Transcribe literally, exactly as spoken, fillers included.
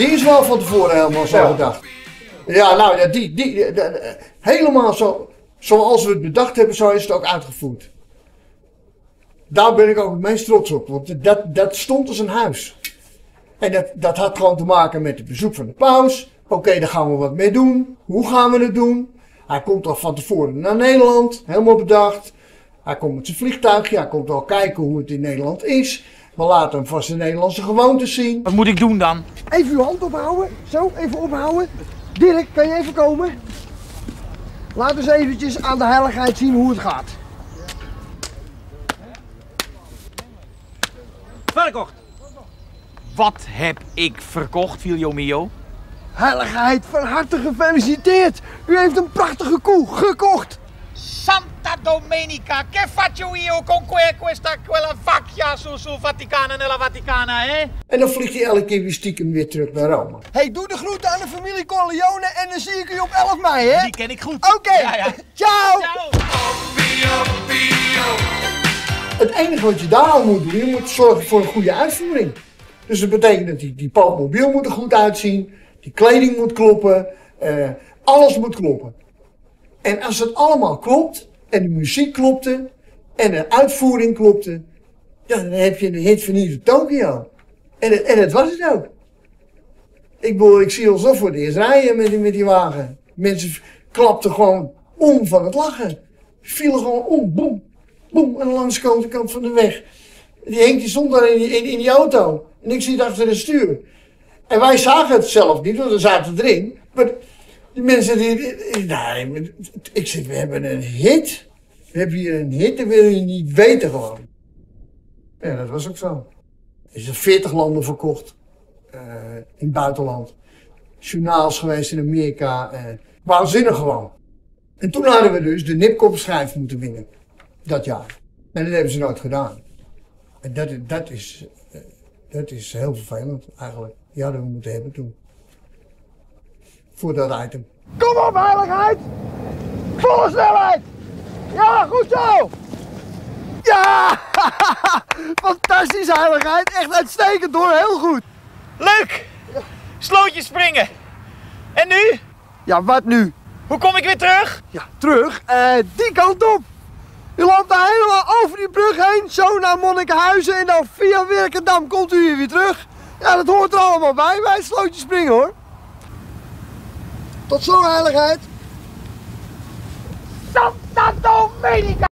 Die is wel van tevoren helemaal zo ja. gedacht. Ja, nou, die, die, die, die, helemaal zo, zoals we het bedacht hebben, zo is het ook uitgevoerd. Daar ben ik ook het meest trots op, want dat, dat stond als een huis. En dat, dat had gewoon te maken met het bezoek van de paus. Oké, okay, daar gaan we wat mee doen. Hoe gaan we het doen? Hij komt al van tevoren naar Nederland, helemaal bedacht. Hij komt met zijn vliegtuigje, hij komt al kijken hoe het in Nederland is. We laten hem vast de Nederlandse gewoontes zien. Wat moet ik doen dan? Even uw hand ophouden, zo, even ophouden. Dirk, kan je even komen? Laat eens eventjes aan de heiligheid zien hoe het gaat. Verkocht! Wat heb ik verkocht, Filio Mio? Heiligheid, van harte gefeliciteerd! U heeft een prachtige koe gekocht! Santa Domenica, che faccio io con questa quella vaccia sul Vaticano nella Vaticana, hè? En dan vliegt hij elke keer weer stiekem weer terug naar Rome. Hey, doe de groeten aan de familie Corleone en dan zie ik u op elf mei, hè? Die ken ik goed. Oké, okay. ja, ja. Ciao! Ciao. Het enige wat je daar al moet doen, je moet zorgen voor een goede uitvoering. Dus dat betekent dat die, die pausmobiel moet er goed uitzien, die kleding moet kloppen, eh, alles moet kloppen. En als het allemaal klopt, en de muziek klopte, en de uitvoering klopte, ja, dan heb je een hit van hier tot Tokio. En, en dat was het ook. Ik bedoel, ik zie ons al voor het eerst rijden met die, met die wagen. Mensen klapten gewoon om van het lachen. Vielen gewoon om, boem, boem, aan de langskant de kant van de weg. Die Henk die stond daar in die, in, in die auto. En ik zit achter het stuur. En wij zagen het zelf niet, want we zaten erin. Maar die mensen die... Nee, ik zeg, we hebben een hit. We hebben hier een hit, dat wil je niet weten gewoon. Ja, dat was ook zo. Er is in veertig landen verkocht. Uh, in het buitenland. Journaals geweest in Amerika. Uh, waanzinnig gewoon. En toen hadden we dus de Nipkopschijf moeten winnen. Dat jaar. En dat hebben ze nooit gedaan. En dat, dat is... Dat is heel vervelend eigenlijk. Die hadden we moeten hebben toen. Voor dat item. Kom op, heiligheid! Volle snelheid! Ja, goed zo! Ja! Fantastisch, heiligheid! Echt uitstekend hoor, heel goed! Leuk! Slootjes springen! En nu? Ja, wat nu? Hoe kom ik weer terug? Ja, terug? Uh, die kant op! U loopt daar helemaal over die brug heen, zo naar Monnikenhuizen en dan via Werkendam komt u hier weer terug. Ja, dat hoort er allemaal bij, bij het slootje springen hoor. Tot zo, heiligheid. Santa Dominica!